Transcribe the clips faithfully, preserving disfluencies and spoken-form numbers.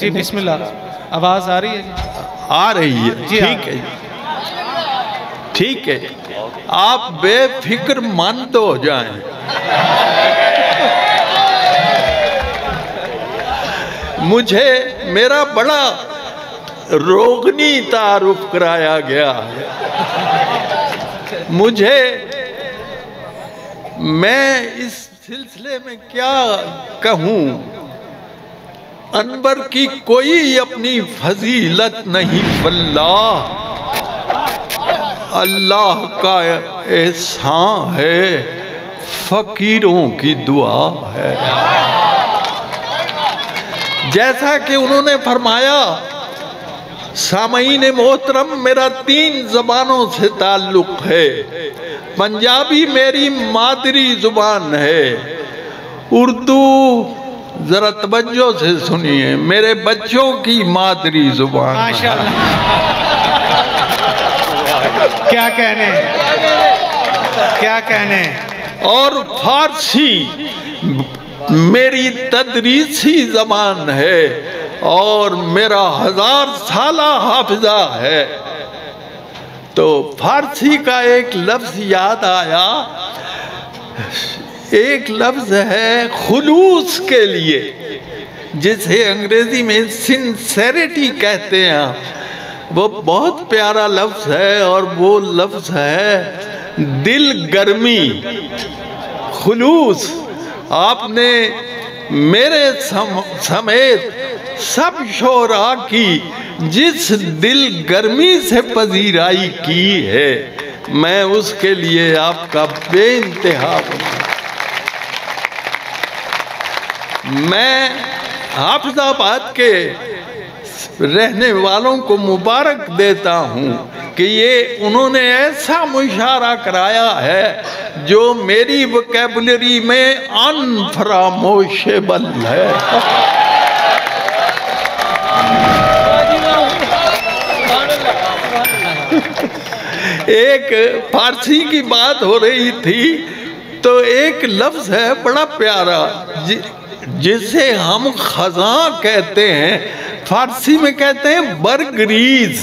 जी बिस्मिल्लाह। आवाज़ आ रही है? आ रही है, ठीक है ठीक है। आप बेफिक्र मंद हो जाएं। मुझे मेरा बड़ा रोगनी तारुफ कराया गया है। मुझे, मैं इस सिलसिले में क्या कहूँ, अनवर की कोई अपनी फजीलत नहीं, वल्लाह अल्लाह का एहसान है, फकीरों की दुआ है। जैसा कि उन्होंने फरमाया, सामईन मोहतरम, मेरा तीन जबानों से ताल्लुक है। पंजाबी मेरी मादरी जुबान है, उर्दू जरा तवज्जो से सुनिए, मेरे बच्चों की मादरी जुबान। माशाअल्लाह, क्या कहने क्या कहने। और फारसी मेरी तदरीसी जबान है, और मेरा हजार साला हाफिजा है। तो फारसी का एक लफ्ज याद आया, एक लफ्ज है खुलूस के लिए, जिसे अंग्रेजी में सिंसेरिटी कहते हैं। वो बहुत प्यारा लफ्ज है, और वो लफ्ज है दिल गर्मी, खुलूस। आपने मेरे सम, समेत सब शोरा की जिस दिल गर्मी से पजीराई की है, मैं उसके लिए आपका बेइंतहा। मैं हाफिजाबाद के रहने वालों को मुबारक देता हूँ कि ये उन्होंने ऐसा मुशारा कराया है जो मेरी वोकैबुलरी में अनफरामोशेबल है। एक फारसी की बात हो रही थी, तो एक लफ्ज है बड़ा प्यारा जिसे हम खजां कहते हैं, फारसी में कहते हैं बरगरीज,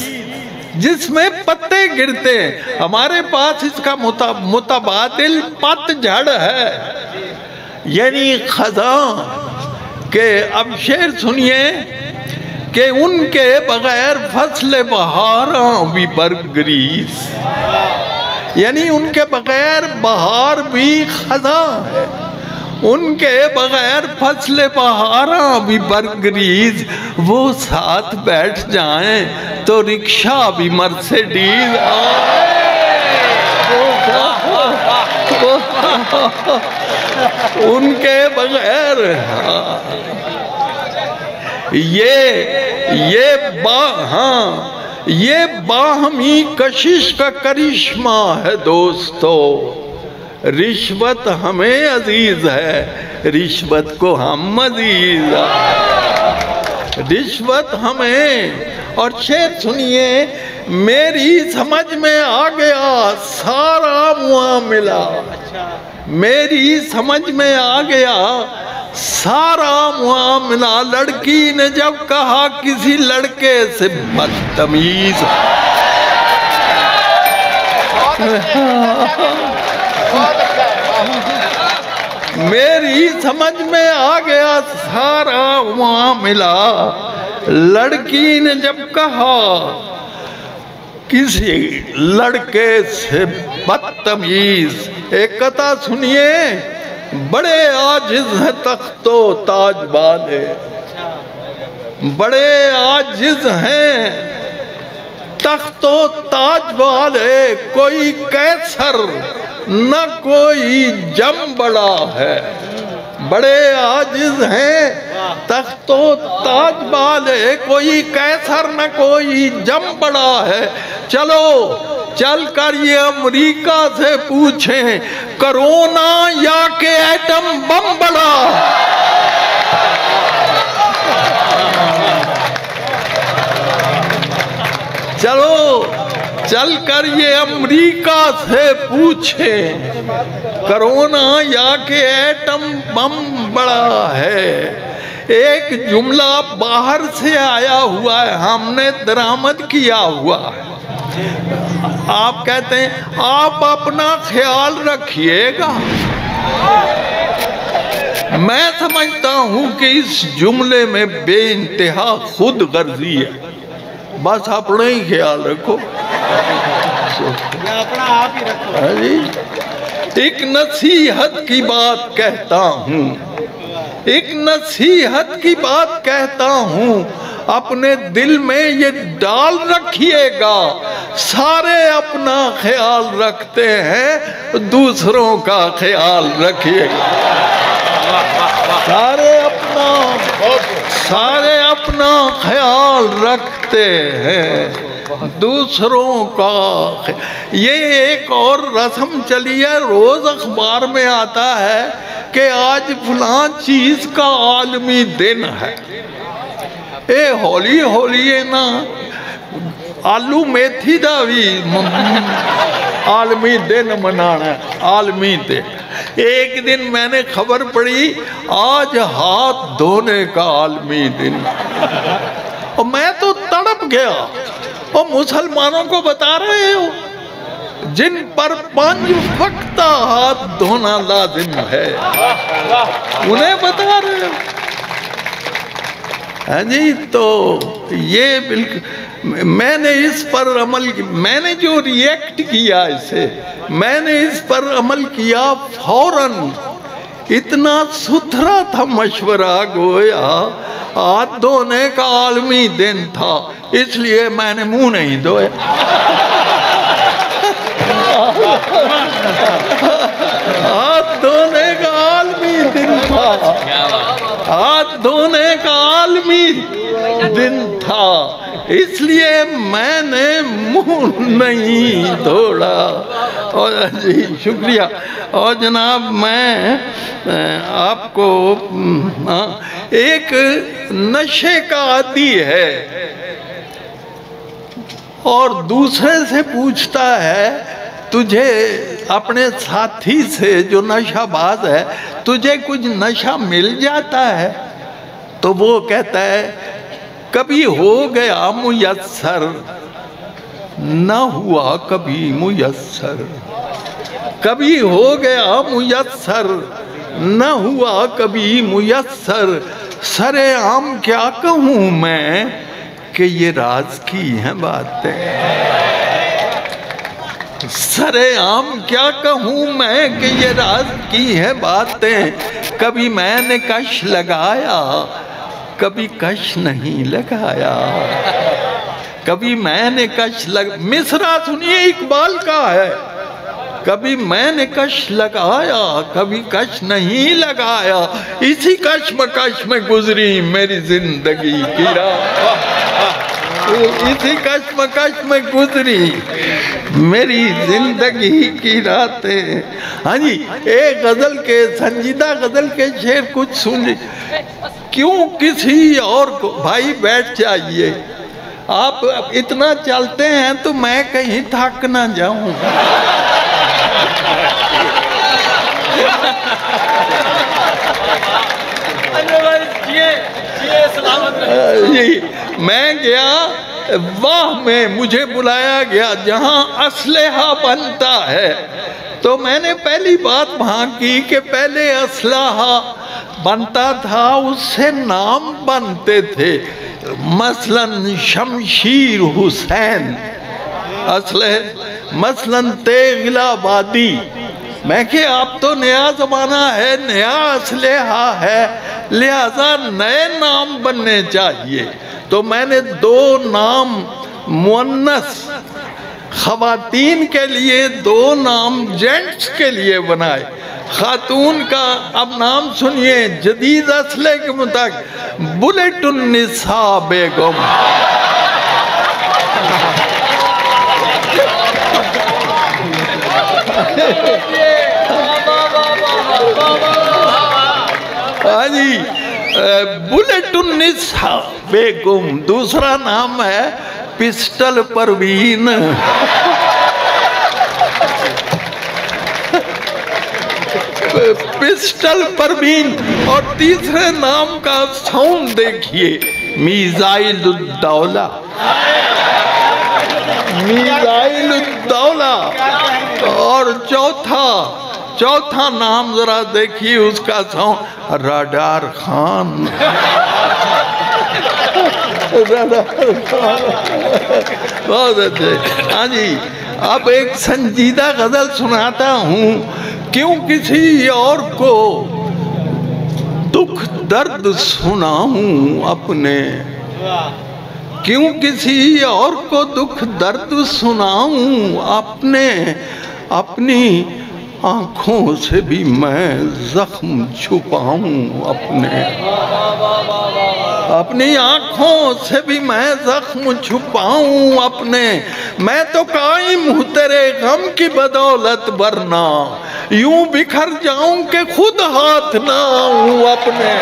जिसमें पत्ते गिरते हैं। हमारे पास इसका मुता, मुतबादिल पतझड़ है, यानी खजां के। अब शेर सुनिए कि उनके बगैर फसल बहारा भी बरगरीज, यानी उनके बगैर बहार भी खजां है, उनके बगैर फसले बहारा भी बरगरीज। वो साथ बैठ जाएं तो रिक्शा भी मर्सिडीज। उनके बगैर ये ये बा हाँ ये बाहमी कशिश का करिश्मा है दोस्तों। रिश्वत हमें अजीज है, रिश्वत को हम अजीज, रिश्वत हमें। और शेर सुनिए, मेरी समझ में आ गया सारा मुआमिला, मेरी समझ में आ गया सारा मुआमिला, लड़की ने जब कहा किसी लड़के से बदतमीज। मेरी समझ में आ गया सारा मामला, लड़की ने जब कहा किसी लड़के से बदतमीज। एक कथा सुनिए, बड़े आजिज है तख्तो ताज वाले, बड़े आजिज हैं तख्तो ताज वाले, कोई कैसर न कोई जम बड़ा है। बड़े आजिज हैं तख्तो ताज वाले, कोई कैसर न कोई जम बड़ा है। चलो चल कर ये अमरीका से पूछें, करोना या के एटम बम बड़ा। चलो चल कर ये अमरीका से पूछे, करोना या के एटम बम बड़ा है। एक जुमला बाहर से आया हुआ है, हमने दरामद किया हुआ है। आप कहते हैं आप अपना ख्याल रखिएगा। मैं समझता हूं कि इस जुमले में बेइंतहा खुद गर्जी है। बस अपना ही ख्याल रखो, अपना आप ही रखो। अरे एक नसीहत की बात कहता हूं, एक नसीहत की बात कहता हूं, अपने दिल में ये डाल रखिएगा, सारे अपना ख्याल रखते हैं, दूसरों का ख्याल रखिएगा। सारे अपना सारे अपना ख्याल रखते हैं, दूसरों का। ये एक और रस्म चली है, रोज़ अखबार में आता है कि आज फलां चीज़ का आलमी दिन है। ए होली होली है ना, आलू मेथी का भी आलमी दिन मनाना। आलमी दिन, एक दिन मैंने खबर पढ़ी आज हाथ धोने का आलमी दिन, और मैं तो तड़प गया। और मुसलमानों को बता रहे हो जिन पर पांच वक्त हाथ धोना लाजिम है, उन्हें बता रहे हो। हाँ जी, तो ये बिल्कुल, मैंने इस पर अमल, मैंने जो रिएक्ट किया इसे, मैंने इस पर अमल किया फौरन। इतना सुथरा था मशवरा, गोया हाथ धोने का आलमी दिन था, इसलिए मैंने मुंह नहीं धोया। हाथ धोने का आलमी दिन था, हाथ धोने का आलमी दिन था, इसलिए मैंने मुंह नहीं धोड़ा। और जी शुक्रिया। और जनाब मैं आपको एक नशे का आदी है और दूसरे से पूछता है, तुझे अपने साथी से जो नशाबाज है, तुझे कुछ नशा मिल जाता है? तो वो कहता है कभी हो गया मुयस्सर, ना हुआ कभी मुयस्सर, कभी हो गया मुयस्सर, ना हुआ कभी मुयस्सर। सरे आम क्या कहूँ मैं कि ये राज की हैं बातें, सरे आम क्या कहूँ मैं कि ये राज की है बातें। कभी मैंने कश लगाया, कभी कश नहीं लगाया, कभी मैंने कश लग मिसरा सुनिए इकबाल का है, कभी मैंने कश लगाया, कभी कश नहीं लगाया, इसी कश मकश में गुजरी मेरी जिंदगी की राह, इसी कश्मकश में गुजरी मेरी जिंदगी की रातें। हाँ जी, एक गजल के, संजीदा गजल के शेर कुछ सुन ली। क्यों किसी और को, भाई बैठ जाइए आप, इतना चलते हैं तो मैं कहीं थक ना जाऊं। जी मैं गया वाह में, मुझे बुलाया गया जहाँ असलहा बनता है। तो मैंने पहली बात वहाँ की कि पहले असलहा बनता था, उससे नाम बनते थे, मसलन शमशीर हुसैन, असलह मसलन तेगलाबादी। मैं कि आप तो नया ज़माना है, नया असलहा है, लिहाजा नए नाम बनने चाहिए। तो मैंने दो नाम मुअन्नस ख़वातीन के लिए, दो नाम जेंट्स के लिए बनाए। खातून का अब नाम सुनिए जदीद असले के मुताबिक बुलेटुन निसा बेगम। हाँ जी, बुलेटुन निसा बेगुम, दूसरा नाम है पिस्टल परवीन। पिस्टल परवीन और तीसरे नाम का साउंड देखिए, मीज़ाइलुद्दौला, मीज़ाइलुद्दौला। और चौथा चौथा नाम जरा देखिए उसका sound, radar Khan, radar Khan. बहुत अच्छे। हाँ जी, अब एक संजीदा गजल सुनाता हूँ, क्यों किसी और को दुख दर्द सुनाऊं अपने, क्यों किसी और को दुख दर्द सुनाऊं अपने, अपनी आँखों से भी मैं जख्म छुपाऊं अपने, अपनी आँखों से भी मैं जख्म छुपाऊं अपने। मैं तो कायम हूँ तेरे गम की बदौलत, वरना यूं बिखर जाऊं कि खुद हाथ ना आऊं अपने।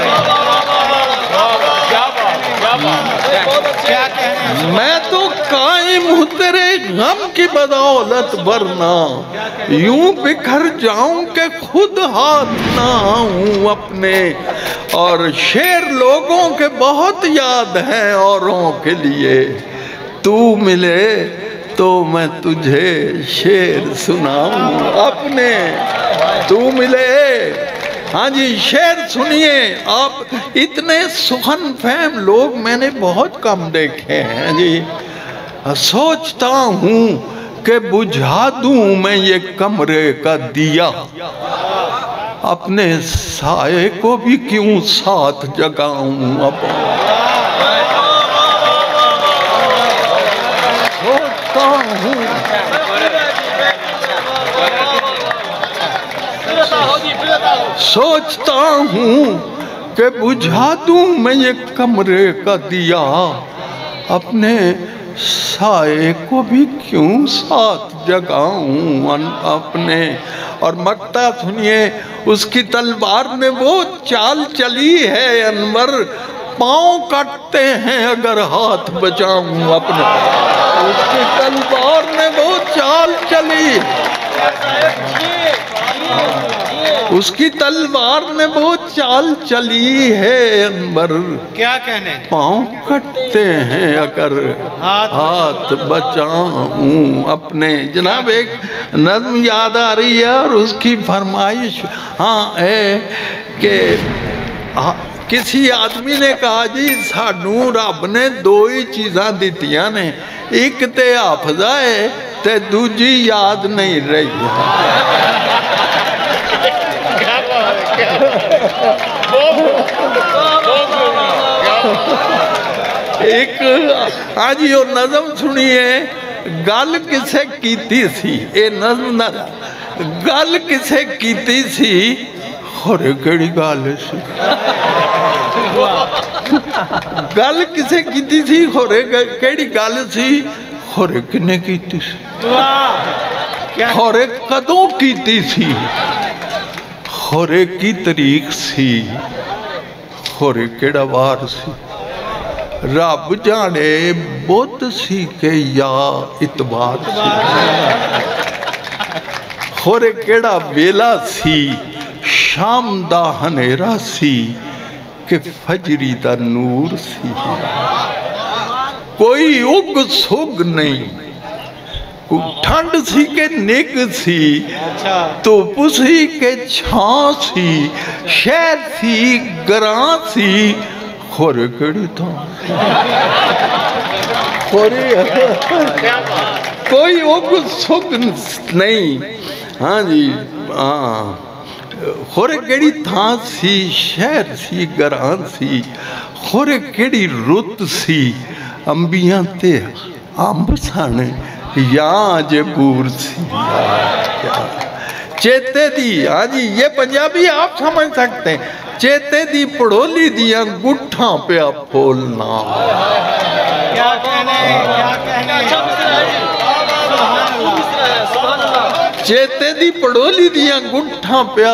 मैं तो कायम हूँ तेरे गम की बदौलत, वरना यूं बिखर जाऊं कि खुद हाथ ना आऊं अपने। और शेर लोगों के बहुत याद हैं औरों के लिए, तू मिले तो मैं तुझे शेर सुनाऊं अपने, तू मिले। हाँ जी, शेर सुनिए आप। इतने सुखन फहम लोग मैंने बहुत कम देखे हैं जी। सोचता हूँ कि बुझा दूं मैं ये कमरे का दिया, अपने साये को भी क्यों साथ जगाऊं अपने। सोचता हूँ कि बुझा दूं मैं ये कमरे का दिया, अपने साए को भी क्यों साथ जगाऊं अपने। और मक्ता सुनिए, उसकी तलवार ने वो चाल चली है अनवर, पाँव काटते हैं अगर हाथ बचाऊं अपने। उसकी तलवार ने वो चाल चली, उसकी तलवार ने वो चाल चली है अनवर, क्या कहने, पाँव काटते हैं अगर हाथ बचाऊं अपने। जनाब, एक नज्म याद आ रही है और उसकी फरमाइश हाँ है कि किसी आदमी ने कहा जी, सानू रब ने दो ही चीज़ा दित्तियां ने, एक तो हाफजा है तो दूजी याद नहीं रही। एक आज यो नज़म सुनिए, गल किसे कीती सी, ये नज़म ना, गल किसे कीती सी, होरे केड़ी गल सी, गल किसे कीती सी, होरे केड़ी गल सी, होरे किने कीती सी, होरे कदों कीती सी, होरे की तरीक सी, होरे केड़ा वार सी, रब जाने बुद्ध सी के या इतबार सी, होरे केड़ा वेला सी, शाम दा हनेरा सी, के फजरी दा नूर सी, कोई उग सुग नहीं, ठंड सी के निक सी, तो पुसी के छां सी, शहर सी ग्रां सी, खोरे केड़ी था खोरे, कोई उग सुग नहीं। हाँ जी, हाँ, होरे केड़ी थां सी, शहर सी गरां सी, होरे केड़ी रुत सी, अंबियां ते अंब साने या जबूर सी, चेते दी। हाँ जी, ये पंजाबी आप समझ सकते हैं, चेते दी पड़ोली दिया गुट्ठा पे आप बोलना, क्या कहने, क्या कहने, चेते दी पड़ोली दिया गुट्ठा प्या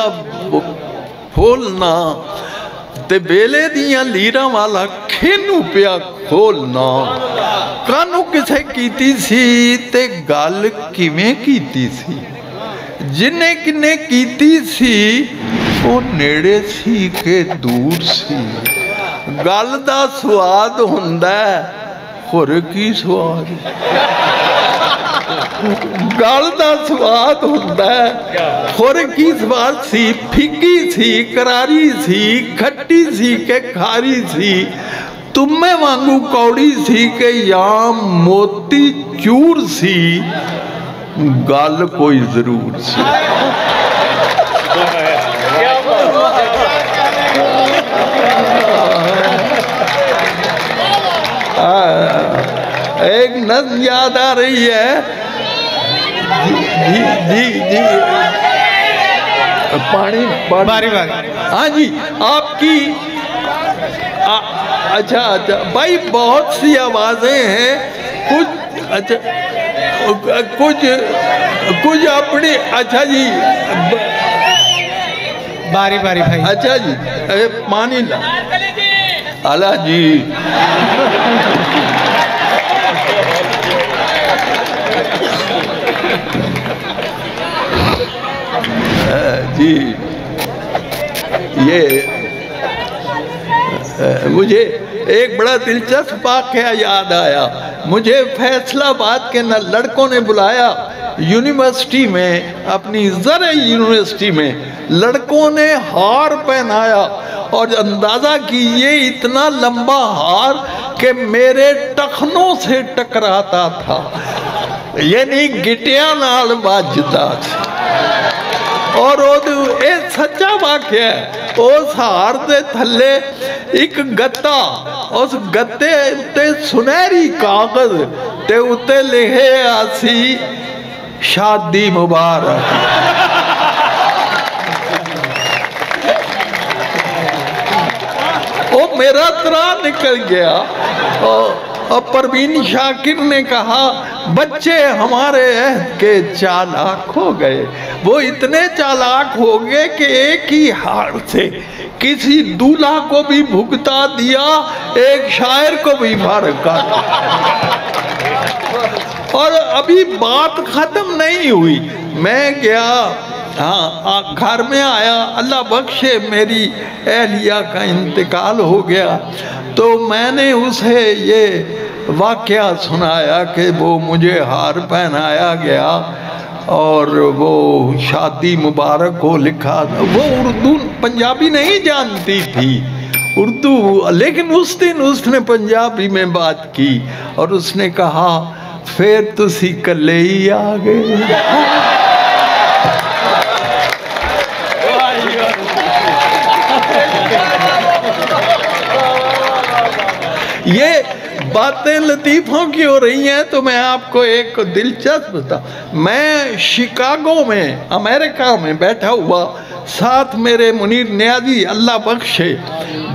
फोलना, ते बेले दिया लीरा वाला खेनू प्या खोलना, कानू किसे कीती सी ते गल किवें कीती सी, जिन्ने किन्ने कीती सी वो नेड़े सी के दूर सी गल दा स्वाद हुंदा हुर की स्वाद गल दा स्वाद हुंदा हुर की स्वाद सी फिक्की सी करारी सी खट्टी सी के खारी सी तुम्हें वांगू कौड़ी सी के याम मोती चूर सी गल कोई जरूर सी। एक नज़्म याद आ रही है जी जी जी पानी बारी बारी हाँ जी आपकी आ, अच्छा अच्छा भाई बहुत सी आवाज़ें हैं कुछ अच्छा कुछ कुछ अपने अच्छा जी ब, बारी बारी भाई अच्छा जी ए, पानी ला अला जी जी ये मुझे एक बड़ा दिलचस्प वाक़या याद आया। मुझे फैसलाबाद के न लड़कों ने बुलाया यूनिवर्सिटी में अपनी ज़रा यूनिवर्सिटी में लड़कों ने हार पहनाया और अंदाज़ा कीजिए इतना लंबा हार कि मेरे टखनों से टकराता था यानी गिटिया नाल बाजदा और यह सच्चा वाक्य है। उस हार के थले एक गत्ता उस गत्ते उत्ते सुनहरी कागज ते उत्ते लिखे आसी शादी मुबारक। ओ मेरा तरा निकल गया। ओ, और परवीन शाकिर ने कहा बच्चे हमारे अहद के चालाक हो गए। वो इतने चालाक हो गए कि एक ही हार से किसी दूल्हा को भी भुगता दिया एक शायर को भी भड़का। और अभी बात खत्म नहीं हुई। मैं गया हाँ घर में आया अल्लाह बख्शे मेरी अहलिया का इंतकाल हो गया तो मैंने उसे ये वाक़या सुनाया कि वो मुझे हार पहनाया गया और वो शादी मुबारक हो लिखा। वो उर्दू पंजाबी नहीं जानती थी उर्दू लेकिन उस दिन उसने पंजाबी में बात की और उसने कहा फिर तुसी कल्ले ही आ गए। ये बातें लतीफ़ों की हो रही हैं तो मैं आपको एक दिलचस्प बताऊँ। मैं शिकागो में अमेरिका में बैठा हुआ साथ मेरे मुनीर नियाज़ी अल्लाह बख्शे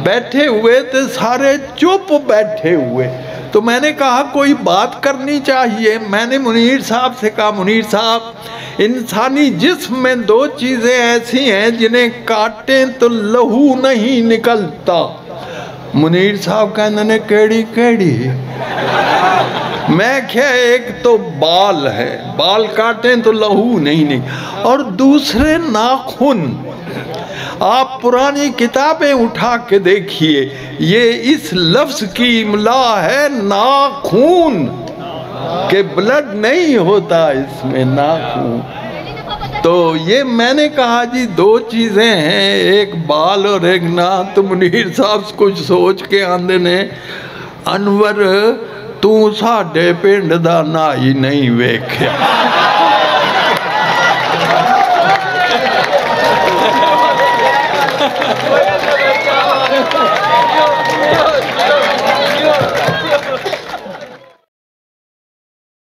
बैठे हुए थे सारे चुप बैठे हुए तो मैंने कहा कोई बात करनी चाहिए। मैंने मुनीर साहब से कहा मुनीर साहब इंसानी जिस्म में दो चीज़ें ऐसी हैं जिन्हें काटें तो लहू नहीं निकलता। मुनीर साहब कहने ने केड़ी केड़ी मैं क्या एक तो बाल है बाल काटें तो लहू नहीं नहीं और दूसरे नाखून। आप पुरानी किताबें उठा के देखिए ये इस लफ्ज़ की इमला है नाखून के ब्लड नहीं होता इसमें नाखून। तो ये मैंने कहा जी दो चीज़ें हैं एक बाल और एक ना। तो मुनीर साहब कुछ सोच के आंदे ने अनवर तू साढ़े पिंड दा ना ही नहीं वेख्या।